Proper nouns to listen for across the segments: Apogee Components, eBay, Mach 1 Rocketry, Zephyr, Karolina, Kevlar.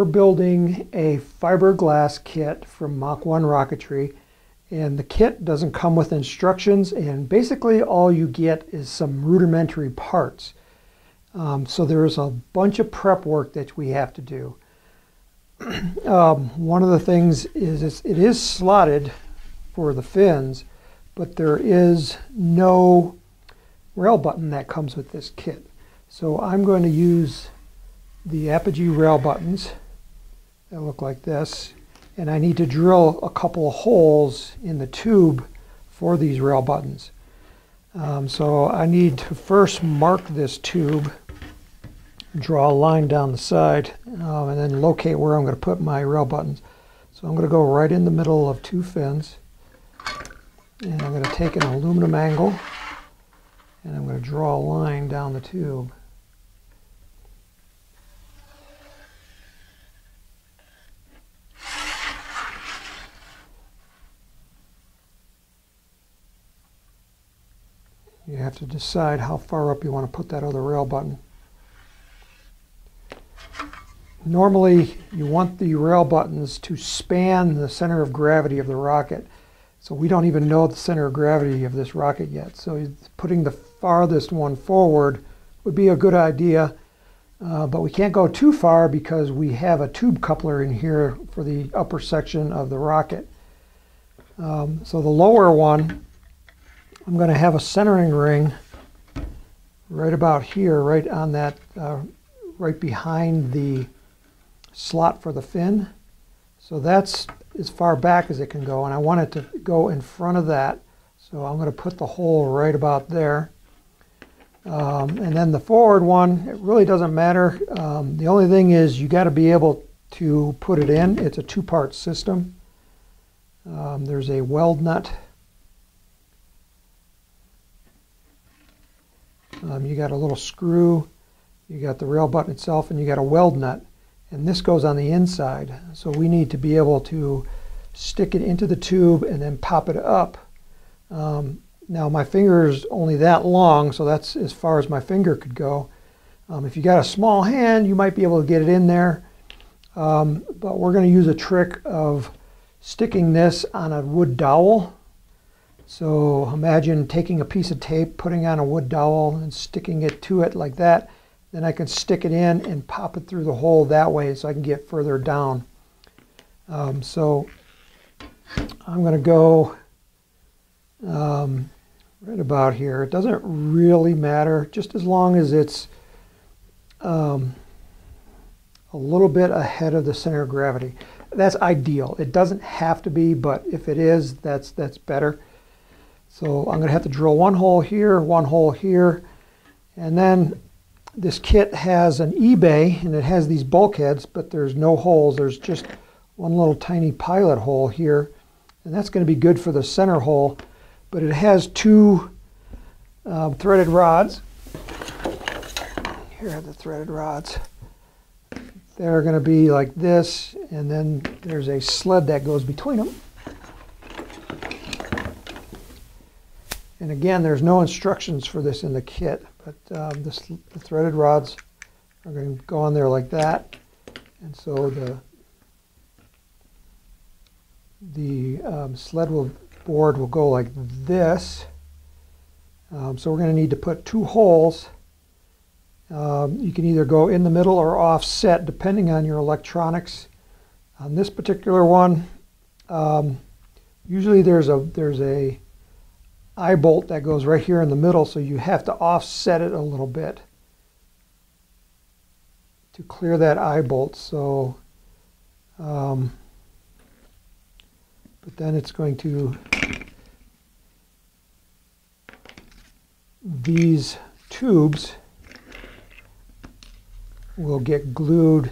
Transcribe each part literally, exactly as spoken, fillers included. we're building a fiberglass kit from Mach one Rocketry, and the kit doesn't come with instructions, and basically all you get is some rudimentary parts. Um, so there's a bunch of prep work that we have to do. um, one of the things is it's, it is slotted for the fins, but there is no rail button that comes with this kit. So I'm going to use the Apogee rail buttons that look like this, and I need to drill a couple of holes in the tube for these rail buttons. Um, so I need to first mark this tube, draw a line down the side, um, and then locate where I'm going to put my rail buttons. So I'm going to go right in the middle of two fins, and I'm going to take an aluminum angle, and I'm going to draw a line down the tube. You have to decide how far up you want to put that other rail button. Normally, you want the rail buttons to span the center of gravity of the rocket. So we don't even know the center of gravity of this rocket yet. So putting the farthest one forward would be a good idea, uh, but we can't go too far because we have a tube coupler in here for the upper section of the rocket. Um, so the lower one, I'm going to have a centering ring right about here, right on that, uh, right behind the slot for the fin. So that's as far back as it can go, and I want it to go in front of that. So I'm going to put the hole right about there. Um, and then the forward one, it really doesn't matter. Um, the only thing is you got to be able to put it in. It's a two-part system. Um, there's a weld nut. Um, you got a little screw, you got the rail button itself, and you got a weld nut. And this goes on the inside. So we need to be able to stick it into the tube and then pop it up. Um, now my finger's only that long, so that's as far as my finger could go. Um, if you got a small hand, you might be able to get it in there. Um, but we're going to use a trick of sticking this on a wood dowel. So imagine taking a piece of tape, putting on a wood dowel and sticking it to it like that. Then I can stick it in and pop it through the hole that way so I can get further down. Um, so I'm going to go um, right about here. It doesn't really matter, just as long as it's um, a little bit ahead of the center of gravity. That's ideal. It doesn't have to be, but if it is, that's, that's better. So I'm going to have to drill one hole here, one hole here, and then this kit has an eBay, and it has these bulkheads, but there's no holes. There's just one little tiny pilot hole here, and that's going to be good for the center hole, but it has two um, threaded rods. Here are the threaded rods. They're going to be like this, and then there's a sled that goes between them. And again, there's no instructions for this in the kit, but um, this, the threaded rods are going to go on there like that. And so the, the um, sled will, board will go like this. Um, so we're going to need to put two holes. Um, you can either go in the middle or offset, depending on your electronics. On this particular one, um, usually there's a, there's a eye bolt that goes right here in the middle, so you have to offset it a little bit to clear that eye bolt. So, um, but then it's going to, these tubes will get glued,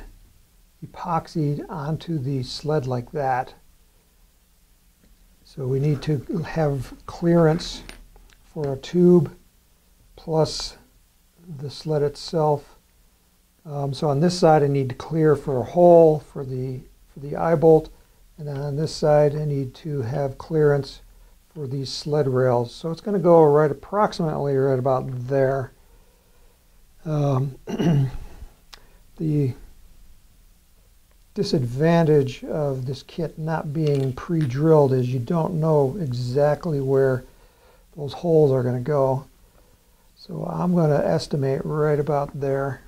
epoxied onto the sled like that. So we need to have clearance for a tube plus the sled itself. Um, so on this side I need to clear for a hole for the, for the eye bolt, and then on this side I need to have clearance for these sled rails. So it's going to go right approximately right about there. Um, the disadvantage of this kit not being pre-drilled is you don't know exactly where those holes are going to go. So I'm going to estimate right about there.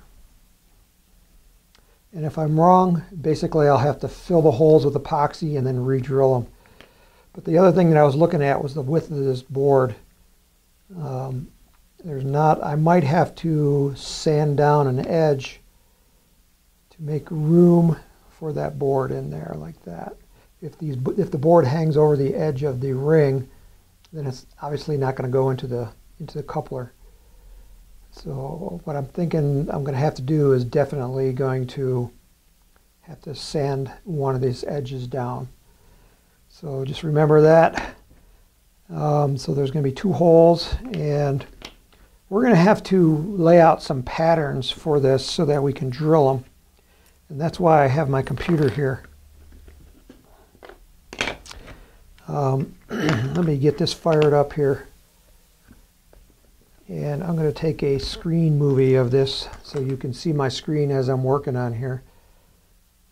And if I'm wrong, basically I'll have to fill the holes with epoxy and then re-drill them. But the other thing that I was looking at was the width of this board. Um, there's not, I might have to sand down an edge to make room for that board in there like that. If these, if the board hangs over the edge of the ring, then it's obviously not going to go into the, into the coupler. So what I'm thinking I'm going to have to do is definitely going to have to sand one of these edges down. So just remember that. Um, so there's going to be two holes, and we're going to have to lay out some patterns for this so that we can drill them. And that's why I have my computer here. Um, let me get this fired up here. And I'm going to take a screen movie of this so you can see my screen as I'm working on here.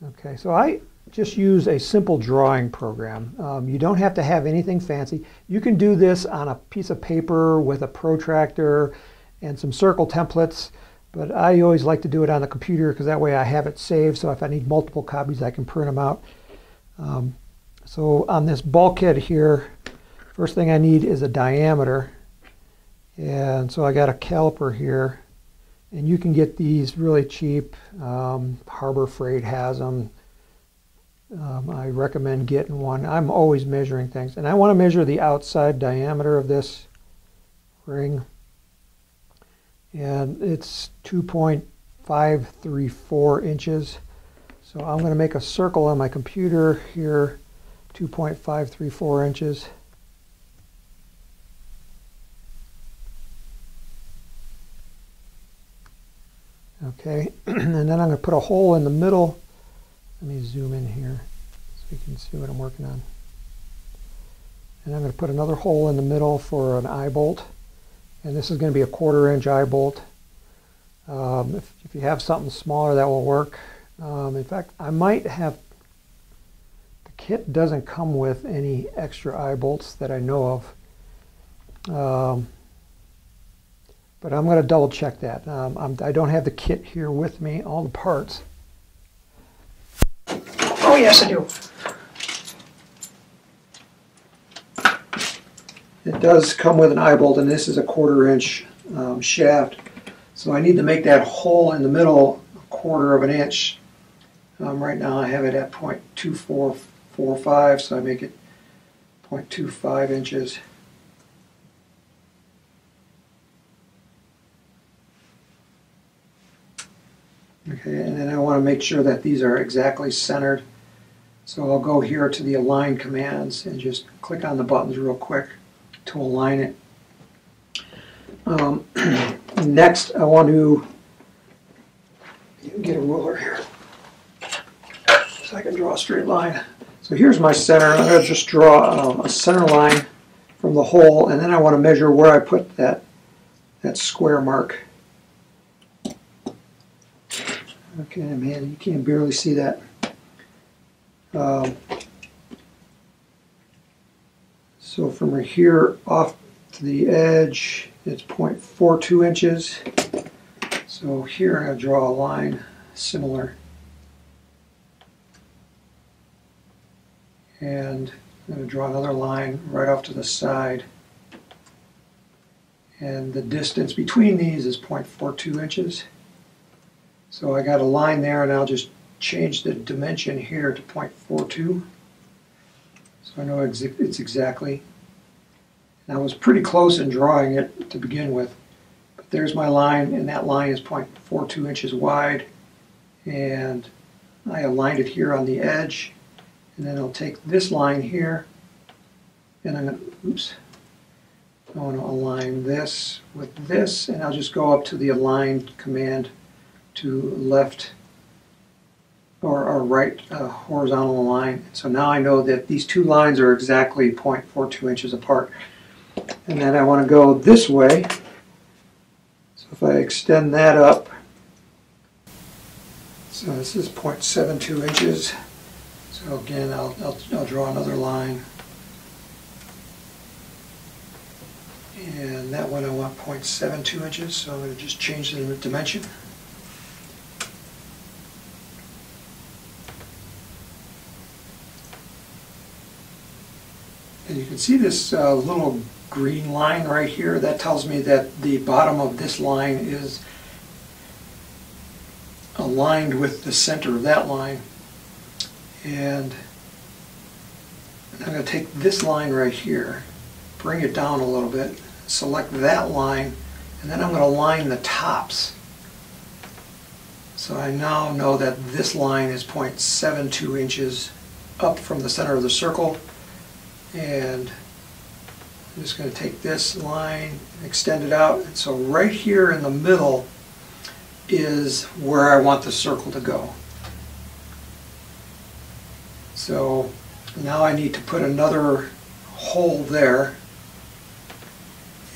Okay, so I just use a simple drawing program. Um, you don't have to have anything fancy. You can do this on a piece of paper with a protractor and some circle templates, but I always like to do it on the computer because that way I have it saved, so if I need multiple copies I can print them out. Um, so on this bulkhead here, first thing I need is a diameter. And so I got a caliper here, and you can get these really cheap. Um, Harbor Freight has them. Um, I recommend getting one. I'm always measuring things, and I want to measure the outside diameter of this ring, and it's two point five three four inches. So I'm going to make a circle on my computer here, two point five three four inches. Okay, and then I'm going to put a hole in the middle. Let me zoom in here so you can see what I'm working on. And I'm going to put another hole in the middle for an eye bolt. And this is going to be a quarter inch eye bolt. Um, if, if you have something smaller, that will work. Um, in fact, I might have, the kit doesn't come with any extra eye bolts that I know of. Um, But I'm going to double check that. Um, I'm, I don't have the kit here with me, all the parts. Oh yes, I do. It does come with an eye bolt, and this is a quarter inch um, shaft. So I need to make that hole in the middle a quarter of an inch. Um, right now I have it at point two four four five, so I make it point two five inches. Okay, and then I want to make sure that these are exactly centered. So I'll go here to the align commands and just click on the buttons real quick to align it. Um, next, I want to get a ruler here so I can draw a straight line. So here's my center. I'm going to just draw um, a center line from the hole, and then I want to measure where I put that, that square mark. Okay, man, you can barely see that. Um, so from here off to the edge, it's point four two inches. So here I'm going to draw a line similar. And I'm going to draw another line right off to the side. And the distance between these is point four two inches. So I got a line there, and I'll just change the dimension here to point four two. So I know it's exactly. And I was pretty close in drawing it to begin with. But there's my line, and that line is point four two inches wide. And I aligned it here on the edge. And then I'll take this line here, and I'm going to, oops, I want to align this with this, and I'll just go up to the align command to left or, or right uh, horizontal line. So now I know that these two lines are exactly point four two inches apart. And then I want to go this way. So if I extend that up, So this is zero point seven two inches. So again, I'll, I'll, I'll draw another line. And that one I want zero point seven two inches, so I'm going to just change the dimension. And you can see this uh, little green line right here. That tells me that the bottom of this line is aligned with the center of that line. And I'm going to take this line right here, bring it down a little bit, select that line, and then I'm going to line the tops. So I now know that this line is zero point seven two inches up from the center of the circle. And I'm just going to take this line, extend it out. And so right here in the middle is where I want the circle to go. So now I need to put another hole there,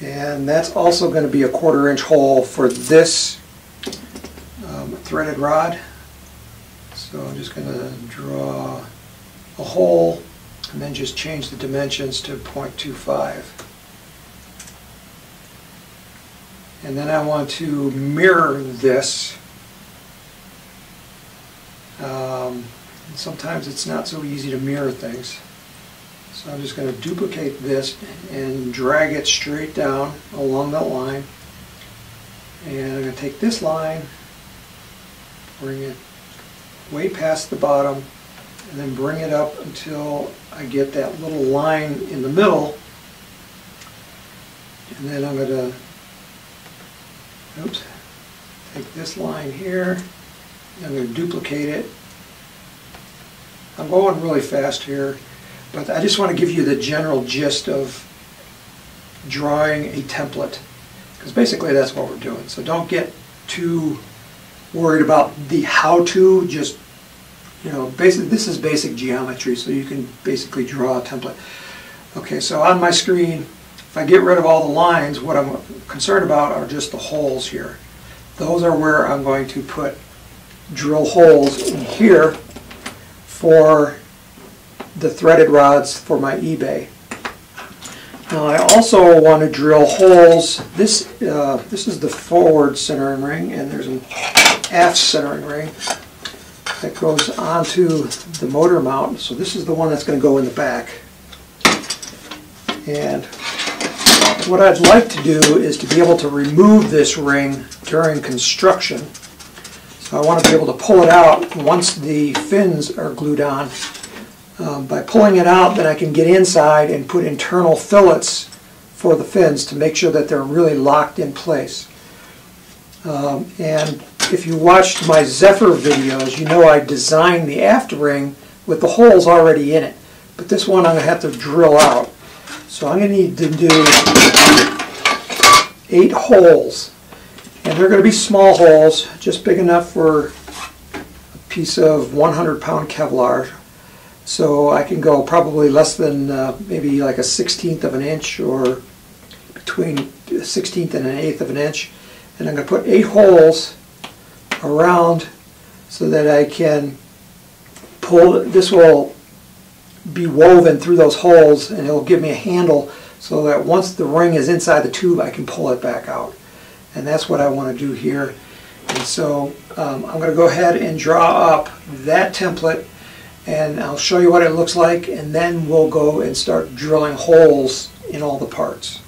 and that's also going to be a quarter inch hole for this um, threaded rod. So I'm just going to draw a hole and then just change the dimensions to zero point two five. And then I want to mirror this. Um, and sometimes it's not so easy to mirror things. So I'm just going to duplicate this and drag it straight down along that line. And I'm going to take this line, bring it way past the bottom, and then bring it up until I get that little line in the middle. And then I'm going to oops, take this line here, and I'm going to duplicate it. I'm going really fast here, but I just want to give you the general gist of drawing a template, because basically that's what we're doing. So don't get too worried about the how-to. Just, you know, basically this is basic geometry, so you can basically draw a template. Okay, so on my screen, if I get rid of all the lines, what I'm concerned about are just the holes here. Those are where I'm going to put drill holes in here for the threaded rods for my eBay. Now I also want to drill holes. This uh, this is the forward centering ring, and there's an aft centering ring that goes onto the motor mount. So this is the one that's going to go in the back. And what I'd like to do is to be able to remove this ring during construction. So I want to be able to pull it out once the fins are glued on. Um, by pulling it out, then I can get inside and put internal fillets for the fins to make sure that they're really locked in place. Um, and if you watched my Zephyr videos, you know I designed the aft ring with the holes already in it. But this one I'm going to have to drill out. So I'm going to need to do eight holes. And they're going to be small holes, just big enough for a piece of one hundred pound Kevlar. So I can go probably less than uh, maybe like a sixteenth of an inch, or between a sixteenth and an eighth of an inch. And I'm going to put eight holes around so that I can pull. This will be woven through those holes, and it'll give me a handle so that once the ring is inside the tube, I can pull it back out. And that's what I want to do here. And so um, I'm going to go ahead and draw up that template, and I'll show you what it looks like, and then we'll go and start drilling holes in all the parts.